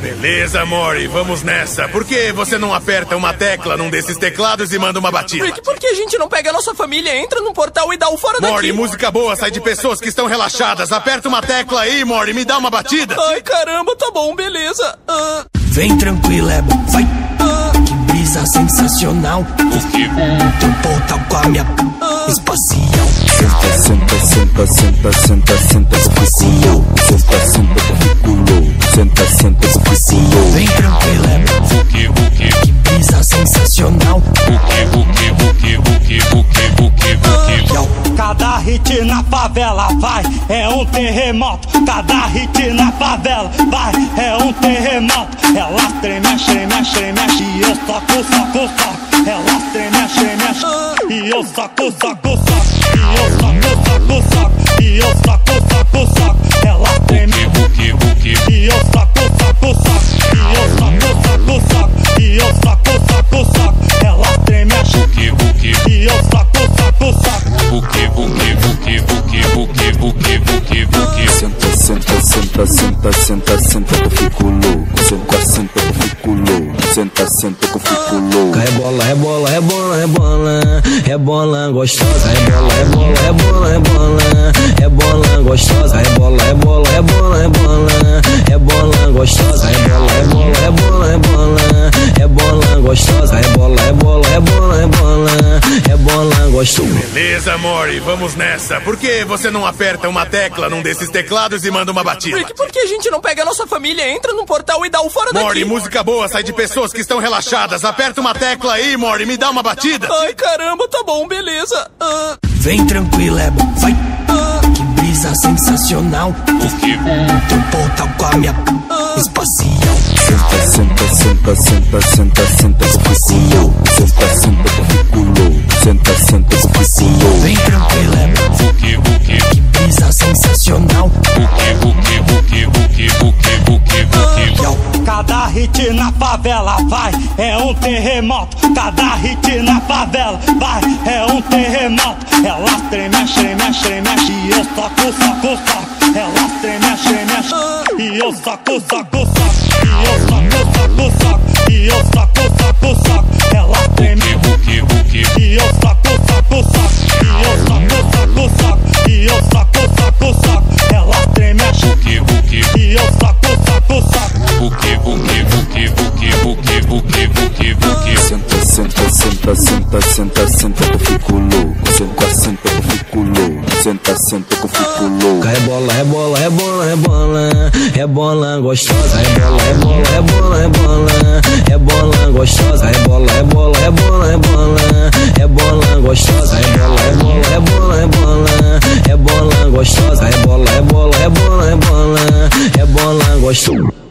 Beleza, Morty, vamos nessa. Por que você não aperta uma tecla num desses teclados e manda uma batida? Rick, por que a gente não pega a nossa família, entra num portal e dá o fora daqui? Morty, música boa sai de pessoas que estão relaxadas. Aperta uma tecla aí, Morty, me dá uma batida. Ai, caramba, tá bom, beleza. Vem tranquila, é bom, vai. Que brisa sensacional. Teu portal com a minha espacial. Senta, senta, senta, senta, senta, espacial. Senta, senta, ficou. Senta, senta, espacial. Vem tranquila, é bom. Que brisa sensacional. Cada hit na favela vai, é um terremoto. Cada hit na favela vai, é um terremoto. Ela treme, treme, treme e eu soco, soco, soco. Ela treme, treme e eu soco, soco, soco. E eu soco, soco, soco. E eu soco, soco, soco. Ela treme, e eu soco, soco, soco. E eu soco, soco, soco. E eu soco, soco, soco. Ela treme, e eu soco, soco, soco. Senta, senta, senta, senta, senta, senta que eu fico louco. Senta, senta que eu fico louco. Senta, senta que eu fico louco. Rebola, rebola, rebola, rebola. Rebola gostosa. Rebola, rebola, rebola, rebola. Rebola gostosa. Rebola, rebola, rebola, rebola. Rebola gostosa. Rebola, rebola, rebola, rebola. Rebola gostosa. Rebola, rebola, rebola, rebola. Rebola gostosa. Beleza, Morty, vamos nessa. Por que você não aperta uma tecla num desses teclados e manda uma batida? Rick, por que a gente não pega a nossa família, entra num portal e dá o fora daqui? Morty, música boa sai de pessoas que estão relaxadas. Aperta uma tecla aí, Morty, me dá uma batida. Ai, caramba, tá bom, beleza. Vem tranquila, é bom, vai. Que brisa sensacional. Teu portal com a minha espacial. Senta, senta, senta, senta, senta, espacial. Senta, senta, fico louco. Senta, senta, espacial. Vem tranquila, é bom. Que brisa sensacional. Cada hit na favela vai, é um terremoto. Cada hit na favela vai, é um terremoto. Ela treme, treme, treme e eu soco, soco, soco. Ela treme, treme e eu soco, soco, soco. E eu soco, soco, soco. E eu soco, soco, soco. Ela treme, e eu soco, soco, soco. E eu soco, soco, soco. E eu soco, soco, soco. Ela treme, e eu soco, soco, soco. Senta, senta, senta, senta, senta, senta que eu fico louco. Senta, senta que eu fico louco. Senta, senta que eu fico louco. Rebola, rebola, rebola, rebola. Rebola gostosa. Rebola, rebola, rebola, rebola. Rebola gostosa. Rebola, rebola, rebola, rebola. Rebola gostosa. Rebola, rebola, rebola, rebola. Rebola gostosa. Rebola, rebola, rebola, rebola. Rebola gostosa.